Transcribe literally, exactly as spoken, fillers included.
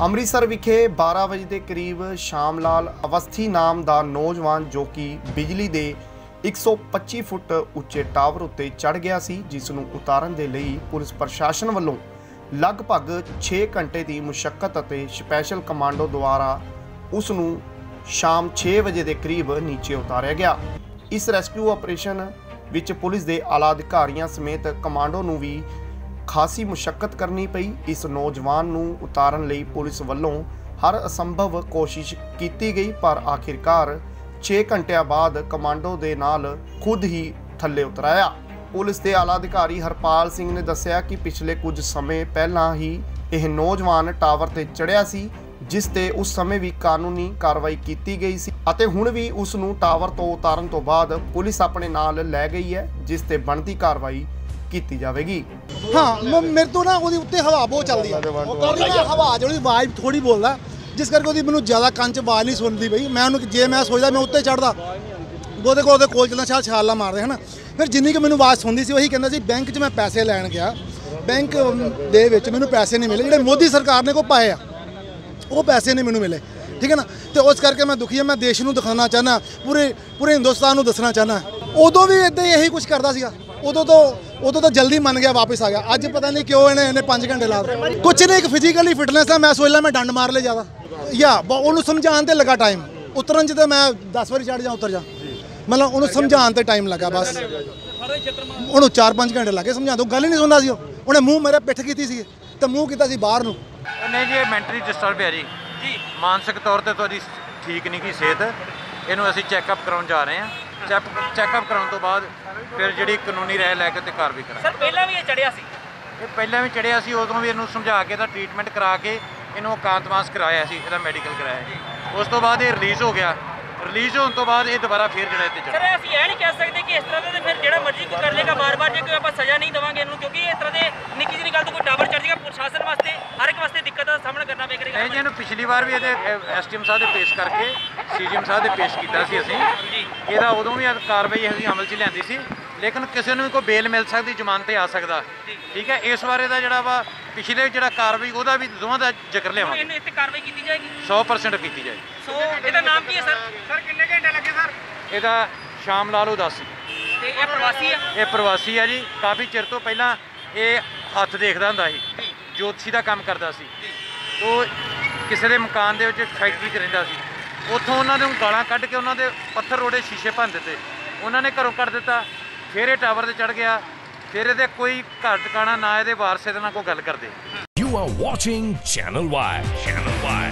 ਅੰਮ੍ਰਿਤਸਰ ਵਿਖੇ ਬਾਰਾਂ ਵਜੇ ਦੇ ਕਰੀਬ ਸ਼ਾਮ ਲਾਲ ਅਵਸਥੀ ਨਾਮ ਦਾ ਨੌਜਵਾਨ ਜੋ ਕਿ ਬਿਜਲੀ ਦੇ ਇੱਕ ਸੌ ਪੱਚੀ ਫੁੱਟ ਉੱਚੇ ਟਾਵਰ ਉੱਤੇ ਚੜ ਗਿਆ ਸੀ, ਜਿਸ ਨੂੰ ਉਤਾਰਨ ਦੇ ਲਈ ਪੁਲਿਸ ਪ੍ਰਸ਼ਾਸਨ ਵੱਲੋਂ ਲਗਭਗ ਛੇ ਘੰਟੇ ਦੀ ਮੁਸ਼ਕਲ ਅਤੇ ਸਪੈਸ਼ਲ ਕਮਾਂਡੋ ਦੁਆਰਾ ਉਸ ਨੂੰ ਸ਼ਾਮ ਛੇ ਵਜੇ ਦੇ ਕਰੀਬ ਨੀਚੇ ਉਤਾਰਿਆ ਗਿਆ। ਇਸ ਰੈਸਕਿਊ ਆਪਰੇਸ਼ਨ ਵਿੱਚ ਪੁਲਿਸ ਦੇ ਆਲਾ ਅਧਿਕਾਰੀਆਂ ਸਮੇਤ ਕਮਾਂਡੋ ਨੂੰ ਵੀ खासी मुशक्कत करनी पई। इस नौजवान नूं उतारन लई पुलिस वल्लों हर असंभव कोशिश कीती गई, पर आखिरकार छे घंटियां बाद कमांडो दे नाल खुद ही थल्ले उतराया। पुलिस दे आला अधिकारी हरपाल सिंह ने दस्सिया कि पिछले कुछ समय पहला ही यह नौजवान टावर ते चढ़िया सी, जिस ते उस समय भी कानूनी कार्रवाई कीती गई सी अते हुण भी उस नूं टावर तो उतारन तो बाद पुलिस अपने नाल लै गई है, जिस ते बनदी कार्रवाई ਕੀਤੀ ਜਾਵੇਗੀ। ਹਾਂ, ਮੇਰੇ ਤੋਂ ਨਾ ਉਹਦੀ ਉੱਤੇ ਹਵਾ ਬਹੁਤ ਚੱਲਦੀ ਆ, ਹਵਾ ਜਿਹੜੀ ਵਾਈਬ ਥੋੜੀ ਬੋਲਦਾ, ਜਿਸ ਕਰਕੇ ਉਹਦੀ ਮੈਨੂੰ ਜ਼ਿਆਦਾ ਕੰਨ ਚ ਆਵਾਜ਼ ਨਹੀਂ ਸੁਣਦੀ ਪਈ। ਮੈਂ ਉਹਨੂੰ ਜੇ ਮੈਂ ਸੋਚਦਾ ਮੈਂ ਉੱਤੇ ਚੜਦਾ ਉਹਦੇ ਕੋਲ ਉਹਦੇ ਕੋਲ ਚੱਲਦਾ ਛਾਲ ਛਾਲਾਂ ਮਾਰਦੇ ਹਨਾ, ਫਿਰ ਜਿੰਨੀ ਕਿ ਮੈਨੂੰ ਆਵਾਜ਼ ਸੁਣਦੀ ਸੀ ਉਹੀ ਕਹਿੰਦਾ ਸੀ। ਬੈਂਕ 'ਚ ਮੈਂ ਪੈਸੇ ਲੈਣ ਗਿਆ, ਬੈਂਕ ਦੇ ਵਿੱਚ ਮੈਨੂੰ ਪੈਸੇ ਨਹੀਂ ਮਿਲੇ ਜਿਹੜੇ ਮੋਦੀ ਸਰਕਾਰ ਨੇ ਕੋ ਪਾਏ ਆ, ਉਹ ਪੈਸੇ ਨਹੀਂ ਮੈਨੂੰ ਮਿਲੇ, ਠੀਕ ਹੈ ਨਾ। ਤੇ ਉਸ ਕਰਕੇ ਮੈਂ ਦੁਖੀ ਹਾਂ, ਮੈਂ ਦੇਸ਼ ਨੂੰ ਦਿਖਾਉਣਾ ਚਾਹੁੰਦਾ, ਪੂਰੇ ਪੂਰੇ ਹਿੰਦੁਸਤਾਨ ਨੂੰ ਦੱਸਣਾ ਚਾਹੁੰਦਾ। ਉਦੋਂ ਵੀ ਇੱਦਾਂ ਇਹੀ ਕੁਛ ਕਰਦਾ ਸੀਗਾ, ਉਦੋਂ ਤੋਂ ਉਦੋਂ ਤਾਂ ਜਲਦੀ ਮੰਨ ਗਿਆ, ਵਾਪਸ ਆ ਗਿਆ। ਅੱਜ ਪਤਾ ਨਹੀਂ ਕਿਉਂ ਇਹਨੇ ਇਹਨੇ ਪੰਜ ਘੰਟੇ ਲਾ ਦਿੱਤੇ। ਕੁਛ ਨਹੀਂ, ਇੱਕ ਫਿਜ਼ੀਕਲੀ ਫਿਟਨੈਸ ਆ। ਮੈਂ ਸੋਚਦਾ ਮੈਂ ਡੰਡ ਮਾਰ ਲੈ ਜ਼ਿਆਦਾ, ਯਾ ਉਹਨੂੰ ਸਮਝਾਉਣ 'ਤੇ ਲੱਗਾ ਟਾਈਮ। ਉਤਰਨ 'ਚ ਤਾਂ ਮੈਂ ਦਸ ਵਾਰੀ ਚੜ੍ਹ ਜਾਂ ਉਤਰ ਜਾ, ਮਤਲਬ ਉਹਨੂੰ ਸਮਝਾਉਣ 'ਤੇ ਟਾਈਮ ਲੱਗਾ ਬਸ। ਉਹਨੂੰ ਚਾਰ ਪੰਜ ਘੰਟੇ ਲੱਗੇ ਸਮਝਾਉਣ ਤੋਂ, ਗੱਲ ਹੀ ਨਹੀਂ ਸੁਣਦਾ ਸੀ ਉਹ। ਉਹਨੇ ਮੂੰਹ ਮੇਰੇ ਪਿੱਠ ਕੀਤੀ ਸੀ ਅਤੇ ਮੂੰਹ ਕੀਤਾ ਸੀ ਬਾਹਰ ਨੂੰ। ਨਹੀਂ ਜੀ, ਇਹ ਮੈਂਟਲੀ ਡਿਸਟਰਬ ਹੈ ਜੀ ਜੀ ਮਾਨਸਿਕ ਤੌਰ 'ਤੇ ਤੁਹਾਡੀ ਠੀਕ ਨਹੀਂ ਗੀ ਸਿਹਤ। ਇਹਨੂੰ ਅਸੀਂ ਚੈੱਕਅਪ ਕਰਾਉਣ ਜਾ ਰਹੇ ਹਾਂ। ਚੈੱਕ ਚੈੱਕਅਪ ਕਰਾਉਣ ਤੋਂ ਬਾਅਦ ਫਿਰ ਜਿਹੜੀ ਕਾਨੂੰਨੀ ਰਾਏ ਲੈ ਕੇ ਤੇ ਕਾਰਵਾਈ ਕਰਾਂਗੇ। ਸਰ, ਪਹਿਲਾਂ ਵੀ ਇਹ ਚੜਿਆ ਸੀ, ਇਹ ਪਹਿਲਾਂ ਵੀ ਚੜਿਆ ਸੀ। ਉਦੋਂ ਵੀ ਇਹਨੂੰ ਸਮਝਾ ਕੇ ਇਹਦਾ ਟ੍ਰੀਟਮੈਂਟ ਕਰਾ ਕੇ ਇਹਨੂੰ ਇਕਾਂਤਵਾਸ ਕਰਾਇਆ ਸੀ, ਇਹਦਾ ਮੈਡੀਕਲ ਕਰਾਇਆ ਸੀ। ਉਸ ਤੋਂ ਬਾਅਦ ਇਹ ਰਿਲੀਜ਼ ਹੋ ਗਿਆ। ਰਿਲੀਜ਼ ਹੋਣ ਤੋਂ ਬਾਅਦ ਇਹ ਦੁਬਾਰਾ ਫਿਰ ਜਿਹੜਾ ਇੱਥੇ ਚੜਿਆ। ਸਰ, ਅਸੀਂ ਇਹ ਨਹੀਂ ਕਹਿ ਸਕਦੇ ਕਿ ਇਸ ਤਰ੍ਹਾਂ ਦੇ ਫਿਰ ਜਿਹੜਾ ਮਰਜ਼ੀ ਕੋਈ ਕਰ ਲੇਗਾ ਬਾਰ-ਬਾਰ, ਜੇ ਕੋਈ ਆਪਾਂ ਸਜ਼ਾ ਨਹੀਂ ਦੇਵਾਂਗੇ ਇਹਨੂੰ, ਕਿਉਂਕਿ ਇਸ ਤਰ੍ਹਾਂ ਦੇ ਨਿੱਕੀ ਜਿਹੀ ਗੱਲ ਤੋਂ ਕੋਈ ਟਾਵਰ ਚੜ ਜਾਏਗਾ। ਪ੍ਰਸ਼ਾਸਨ ਵਾਸਤੇ ਹਰ ਇੱਕ ਵਾਸਤੇ ਦਿੱਕਤ ਦਾ ਸਾਹਮਣਾ ਕਰਨਾ ਪੈ ਰਿਹਾ। ਇਹਨੂੰ ਪਿਛਲੀ ਵਾਰ ਵੀ ਇਹਦੇ ਐਸਟੀਐਮ ਸਾਹਿਬ ਦੇ ਪੇਸ਼ ਕਰਕੇ ਸੀਜੀਐਮ ਸਾਹਿਬ ਦੇ ਪੇਸ਼ ਕੀਤਾ ਸੀ ਅਸੀਂ। ਇਹਦਾ ਉਦੋਂ ਵੀ ਕਾਰਵਾਈ ਇਹੋ ਜਿਹੀ ਅਮਲ 'ਚ ਲਿਆਂਦੀ ਸੀ, ਲੇਕਿਨ ਕਿਸੇ ਨੂੰ ਵੀ ਕੋਈ ਬੇਲ ਮਿਲ ਸਕਦੀ, ਜ਼ਮਾਨਤ 'ਤੇ ਆ ਸਕਦਾ, ਠੀਕ ਹੈ। ਇਸ ਵਾਰ ਇਹਦਾ ਜਿਹੜਾ ਵਾ ਪਿਛਲੇ ਜਿਹੜਾ ਕਾਰਵਾਈ ਉਹਦਾ ਵੀ ਦੋਵਾਂ ਦਾ ਜ਼ਿਕਰ ਲਿਆਵਾਂਗੇ। ਇਹਨੂੰ ਇੱਥੇ ਕਾਰਵਾਈ ਕੀਤੀ ਜਾਏਗੀ, ਸੌ ਪਰਸੈਂਟ ਕੀਤੀ ਜਾਏਗੀ। ਸੋ ਇਹਦਾ ਨਾਮ ਕੀ ਹੈ ਸਰ? ਸਰ, ਕਿੰਨੇ ਘੰਟੇ ਲੱਗੇ ਸਰ? ਇਹਦਾ ਸ਼ਾਮ ਲਾਲ ਉਦਾਸੀ। ਅਤੇ ਇਹ ਪ੍ਰਵਾਸੀ ਆ? ਇਹ ਪ੍ਰਵਾਸੀ ਆ ਜੀ। ਕਾਫੀ ਚਿਰ ਤੋਂ ਪਹਿਲਾਂ ਇਹ ਹੱਥ ਦੇਖਦਾ ਹੁੰਦਾ ਸੀ, ਜੋਤਸ਼ੀ ਦਾ ਕੰਮ ਕਰਦਾ ਸੀ। ਉਹ ਕਿਸੇ ਦੇ ਮਕਾਨ ਦੇ ਵਿੱਚ ਫੈਕਟਰੀ 'ਚ ਰਹਿੰਦਾ ਸੀ। ਉੱਥੋਂ ਉਹਨਾਂ ਨੂੰ ਗਾਲਾਂ ਕੱਢ ਕੇ ਉਹਨਾਂ ਦੇ ਪੱਥਰ ਰੋੜੇ ਸ਼ੀਸ਼ੇ ਭੰਨ ਦਿੱਤੇ, ਉਹਨਾਂ ਨੇ ਘਰੋਂ ਕੱਢ ਦਿੱਤਾ। ਫਿਰ ਇਹ ਟਾਵਰ 'ਤੇ ਚੜ੍ਹ ਗਿਆ। ਫਿਰ ਇਹਦੇ ਕੋਈ ਘਰ ਟਿਕਾਣਾ ਨਾ, ਇਹਦੇ ਵਾਰਸੇ ਦੇ ਨਾਲ ਕੋਈ ਗੱਲ ਕਰਦੇ। You are watching Channel Y. Channel Y.